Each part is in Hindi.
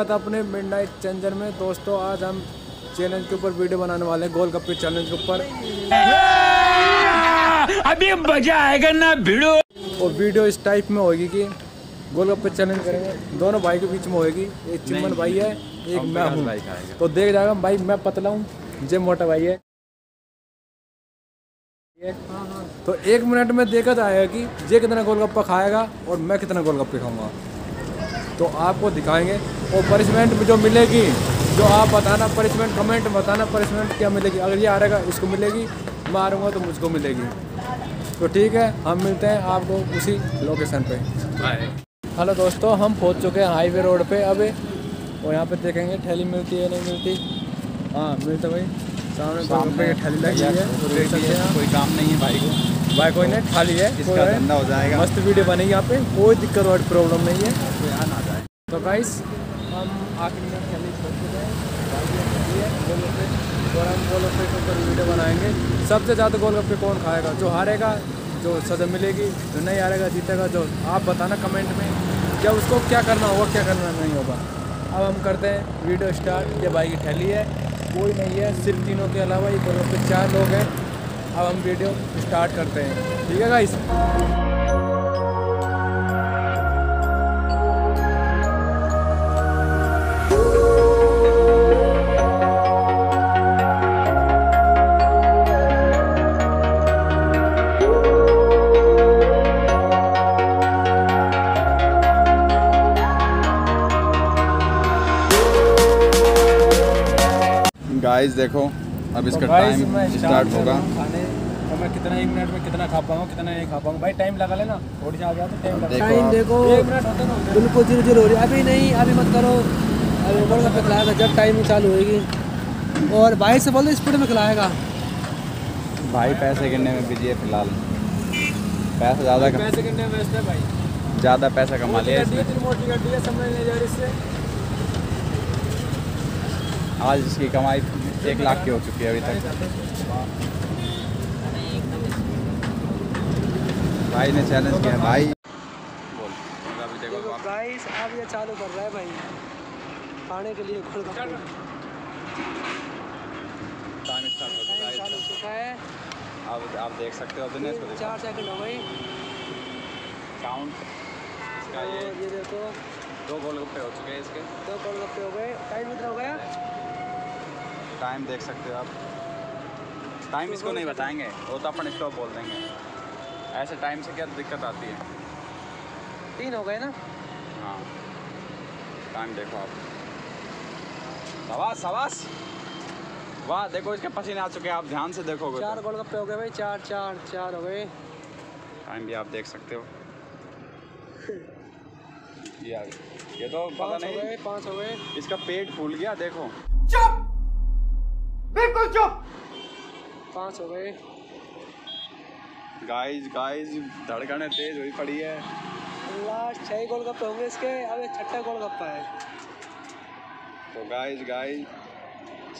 स्वागत है अपने मिडनाइट चेंजर में। दोस्तों आज हम चैलेंज के ऊपर वीडियो बनाने वाले हैं, गोलगप्पे चैलेंज के ऊपर। अभी मजा आएगा ना भिड़ो। और वीडियो इस टाइप में होगी कि गोलगप्पे चैलेंज करेंगे, दोनों भाई के बीच में होगी। एक चिमन भाई है, एक मैं हूँ। तो देख जाएगा भाई, मैं पतला हूँ, जय मोटा भाई है। तो एक मिनट में देखा जाएगा कि ये कितना गोलगप्पा खाएगा और मैं कितना गोलगप्पे खाऊंगा। तो आपको दिखाएंगे और पनिशमेंट जो मिलेगी, जो आप बताना पनिशमेंट, कमेंट बताना पनिशमेंट क्या मिलेगी। अगर ये हारेगा इसको मिलेगी, मैं हारूंगा तो मुझको मिलेगी। तो ठीक है, हम मिलते हैं आपको उसी लोकेशन पे। हेलो दोस्तों, हम पहुँच चुके हैं हाईवे रोड पर अभी। और यहाँ पर देखेंगे ठेली मिलती है नहीं मिलती। हाँ मिलता भाई, सामने ठेली लगी है। कोई काम नहीं है भाई को, भाई कोई नहीं, खाली है, इसका धंधा हो जाएगा। मस्त वीडियो बनेगी यहाँ पे, कोई दिक्कत और प्रॉब्लम नहीं है, यहाँ ना जाए। तो गाइस हम आखिरी ठेली और हम गोलगप्पे के ऊपर वीडियो बनाएंगे। सबसे ज़्यादा गोलगप्पे कौन खाएगा, जो हारेगा जो सजा मिलेगी, जो नहीं हारेगा जीतेगा। जो आप बताना कमेंट में क्या उसको क्या करना होगा, क्या करना नहीं होगा। अब हम करते हैं वीडियो स्टार्ट। ये भाई की ठेली है, कोई नहीं है, सिर्फ तीनों के अलावा ये गोलगप्पे 4 लोग हैं। अब हम वीडियो स्टार्ट करते हैं, ठीक है गाइस। गाइस देखो, अब इसका टाइम स्टार्ट होगा। तो मैं कितना एक मिनट में कितना खा पाऊँ, कितना नहीं खा पाऊँ। भाई टाइम लगा लेना, थोड़ी सा आ गया तो टाइम लगा। टाइम देखो, एक मिनट होता ना, बिल्कुल जीरो जीरो हो रही है। अभी नहीं, अभी मत करो, अभी गोलगप्पे खिलाएगा जब टाइम चालू होगी। और भाई से बोलो स्पीड में खिलाएगा। भाई पैसे गिनने में बिजी है फिलहाल, पैसा ज़्यादा पैसे गिनने में व्यस्त है भाई, ज़्यादा पैसा कमा लिया। मोटी गड्डी है, समझ नहीं जा रही इससे। आज इसकी कमाई 1 लाख की हो चुकी है अभी तक। भाई ने चैलेंज किया भाई। गाइस अब ये चालू कर रहा है भाई खाने के लिए। टाइम स्टार्ट हो चुका है, अब आप देख सकते हो। अपने 4 सेकंड हो गई काउंट। इसका ये देखो 2 गोलगप्पे हो चुके हैं इसके, 2 गोलगप्पे हो गए। टाइम कितना हो गया, टाइम देख सकते हो आप। टाइम इसको नहीं बताएंगे, वो तो अपन स्टॉप बोल देंगे। ऐसे टाइम से क्या दिक्कत आती है। 3 हो गए ना। हाँ टाइम देखो आप, सवास सवास, वाह देखो इसके पसीने आ चुके हैं। आप ध्यान से देखोगे 4 गोलगप्पे हो गए भाई, 4 4 4 हो गए। टाइम भी आप देख सकते हो। ये तो पता नहीं, 5 हो गए। इसका पेट फूल गया देखो, बिल्कुल चुप। 5 हो गए। गाइस धड़कने तेज हुई पड़ी है। लास्ट 6 गोलगप्पे होंगे इसके, अब 6ठा गोलगप्पा है। तो गाइस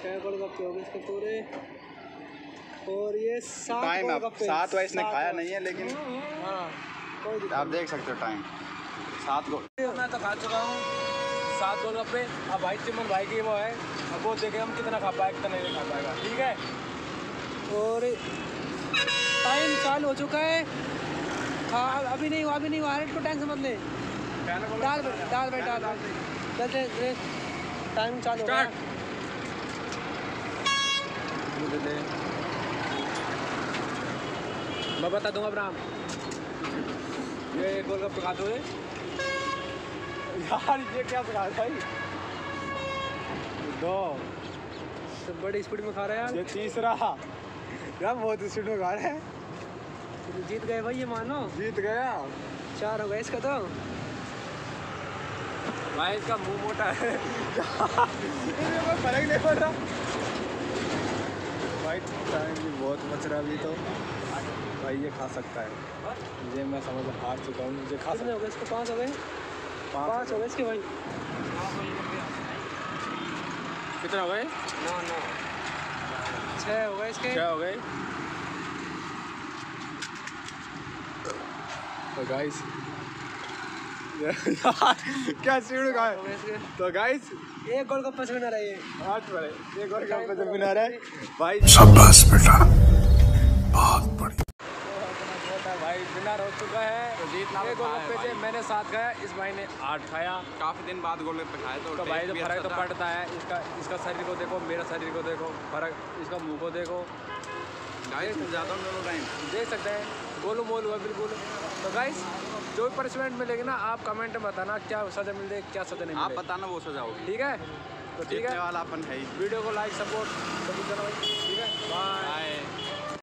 6 गोलगप्पे होंगे इसके पूरे। और ये 7 गोलगप्पे, 7 वाइस ने खाया नहीं है लेकिन कोई आप देख सकते हो टाइम 7 गोल। मैं तो खा चुका हूँ 7 गोलगप्पे। अब भाई चिमन भाई की वो है, अब वो देखें हम कितना खा पाए, कितना नहीं खा पाएगा, ठीक है। और टाइम चालू हो चुका है। हाँ अभी नहीं हुआ, अभी नहीं हुआ, हरेट को टाइम समझ ले। डाल भाई डाल, चलते टाइम चालू हो गया। मैं बता दूंगा अपना नाम। ये गोलगप्पे खाते हुए यार, ये क्या बना रहा है भाई। 2 सब बड़ी स्पीड में खा रहा है यार। ये तीसरा यार बहुत स्पीड में खा रहा है। जीत गए भाई, ये मानो जीत गया। 4 हो गए इसका। तो भाई इसका मुंह मोटा है, फर्क नहीं पड़ रहा भाई। टाइम भी बहुत बच रहा अभी तो भाई, ये खा सकता है। ये मैं समझ हार चुका हूँ, मुझे खा सकता है इसको। 5 हो गए, 5 हो गए इसके भाई। कितना हो गए, 6 हो गए इसके, 6 हो गए। तो गाइस क्या सीढ़ी का है। तो गाइस एक गोलगप्पा से बना रहा है, आठ बड़े एक गोलगप्पा से बना रहा है भाई। शाबाश बेटा, बहुत बढ़िया। भाई विनर हो चुका है, एक गोलगप्पे से मैंने 7 खाया, इस भाई ने 8 खाया। काफी दिन बाद गोलगप्पे खाए तो भाई जो फर्क तो पड़ता है। इसका शरीर को देखो, मेरा शरीर को देखो, फर्क इसका मुंह को देखो। गाइस ज़्यादा दोनों टाइम देख सकते हैं, गोलू मोलू हुआ बिल्कुल। तो गाइस जो भी पनिशमेंट मिलेगी ना, आप कमेंट में बताना क्या सजा मिल जाएगी, क्या सजा नहीं मिलेगी, आप बताना वो सजा होगी। ठीक है, तो ठीक है, वीडियो को लाइक सपोर्ट सब कुछ करना भाई। ठीक है, बाय।